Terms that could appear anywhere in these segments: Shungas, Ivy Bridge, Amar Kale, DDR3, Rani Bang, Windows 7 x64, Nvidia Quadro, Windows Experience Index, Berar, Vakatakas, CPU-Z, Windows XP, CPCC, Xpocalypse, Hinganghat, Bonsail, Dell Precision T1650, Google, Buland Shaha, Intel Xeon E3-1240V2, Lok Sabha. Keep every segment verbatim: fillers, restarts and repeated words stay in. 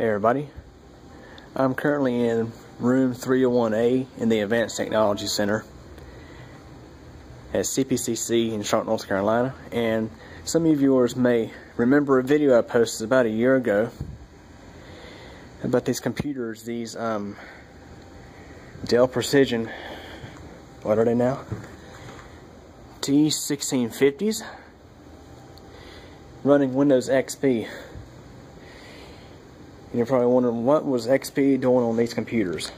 Hey everybody, I'm currently in room three oh one A in the Advanced Technology Center at C P C C in Charlotte, North Carolina, and some of you viewers may remember a video I posted about a year ago about these computers, these um, Dell Precision, what are they now, T sixteen fifties running Windows X P. And you're probably wondering, what was X P doing on these computers?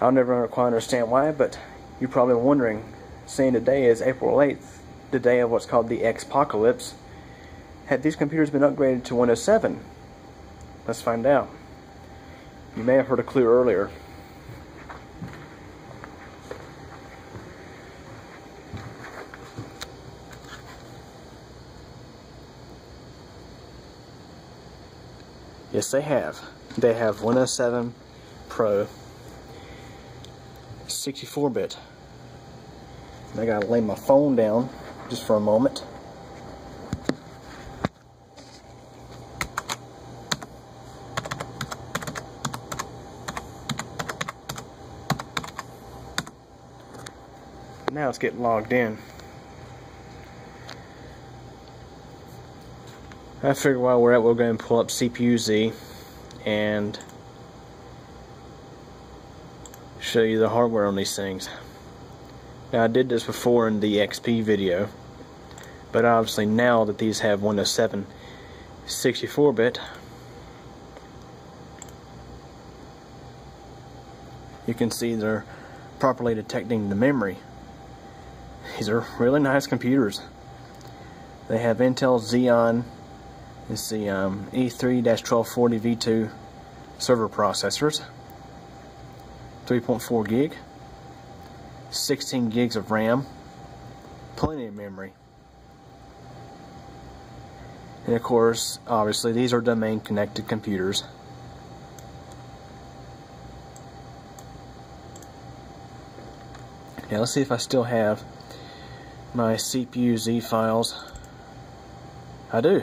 I'll never quite understand why, but you're probably wondering, seeing today is April eighth, the day of what's called the Xpocalypse. Had these computers been upgraded to Windows seven? Let's find out. You may have heard a clue earlier. Yes, they have. They have Windows seven Pro sixty-four bit. I gotta lay my phone down just for a moment. Now it's getting logged in. I figure while we're at, we'll go and pull up C P U Z and show you the hardware on these things. Now, I did this before in the X P video, but obviously now that these have Windows seven sixty-four bit, you can see they're properly detecting the memory. These are really nice computers. They have Intel Xeon, it's the um, E three twelve forty V two server processors, three point four gig, sixteen gigs of RAM, plenty of memory. And of course, obviously, these are domain connected computers. Now let's see if I still have my C P U Z files. I do.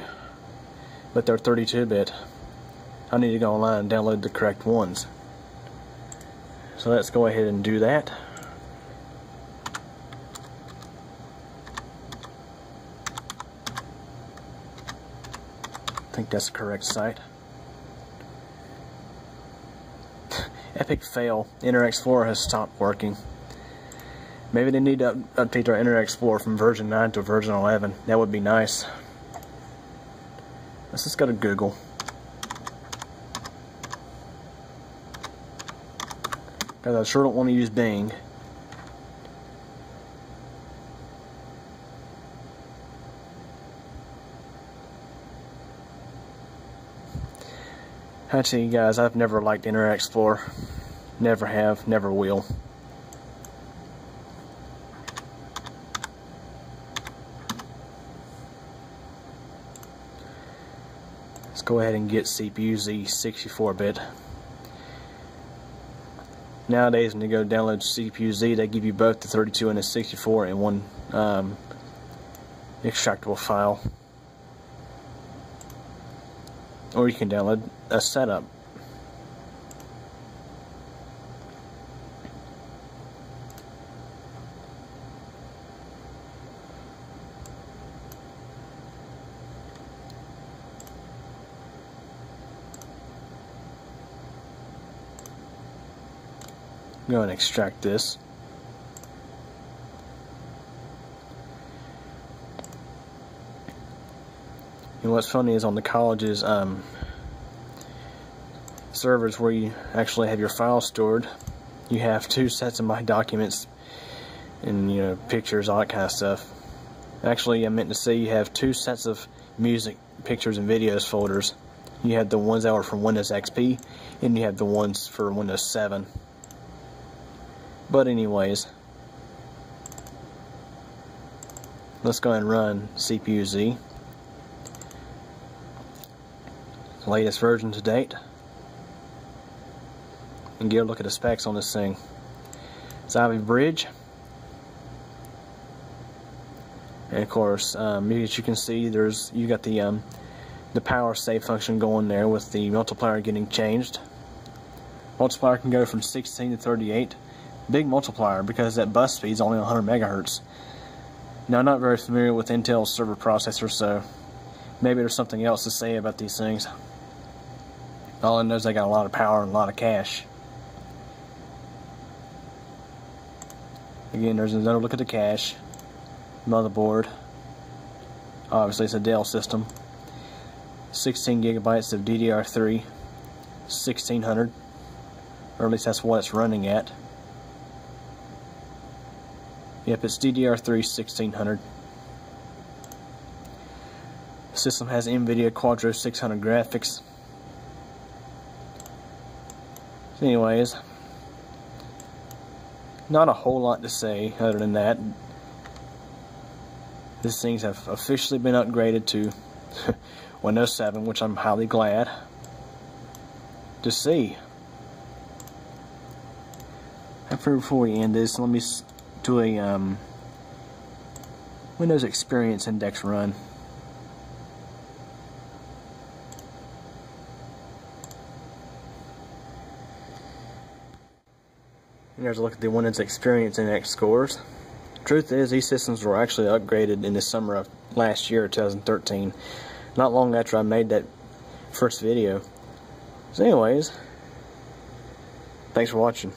But they're thirty-two bit. I need to go online and download the correct ones. So let's go ahead and do that. I think that's the correct site. Epic fail. Internet Explorer has stopped working. Maybe they need to up update their Internet Explorer from version nine to version eleven. That would be nice. Let's just go to Google. Because I sure don't want to use Bing. Actually, guys, I've never liked Internet Explorer. Never have, never will. Go ahead and get C P U Z sixty-four bit. Nowadays, when you go download C P U Z, they give you both the thirty-two and the sixty-four in one um, extractable file, or you can download a setup. Go and extract this. And what's funny is on the college's um, servers where you actually have your files stored, you have two sets of my documents and, you know, pictures, all that kind of stuff. Actually, I meant to say you have two sets of music, pictures, and videos folders. You have the ones that were from Windows X P, and you have the ones for Windows seven. But anyways, let's go ahead and run C P U Z. Latest version to date. And get a look at the specs on this thing. It's Ivy Bridge. And of course, um, as you can see, there's you got the um, the power save function going there with the multiplier getting changed. Multiplier can go from sixteen to thirty-eight. Big multiplier because that bus speed is only one hundred megahertz. Now, I'm not very familiar with Intel's server processors, so maybe there's something else to say about these things. All I know is they got a lot of power and a lot of cash. Again, there's another look at the cache. Motherboard. Obviously, it's a Dell system. sixteen gigabytes of D D R three. sixteen hundred. Or at least that's what it's running at. Yep, it's D D R three sixteen hundred. The system has Nvidia Quadro six hundred graphics. So anyways, not a whole lot to say other than that. These things have officially been upgraded to Windows seven, which I'm highly glad to see. After, before we end this, let me do a um, Windows Experience Index run. Here's a look at the Windows Experience Index scores. Truth is, these systems were actually upgraded in the summer of last year, twenty thirteen. Not long after I made that first video. So anyways, thanks for watching.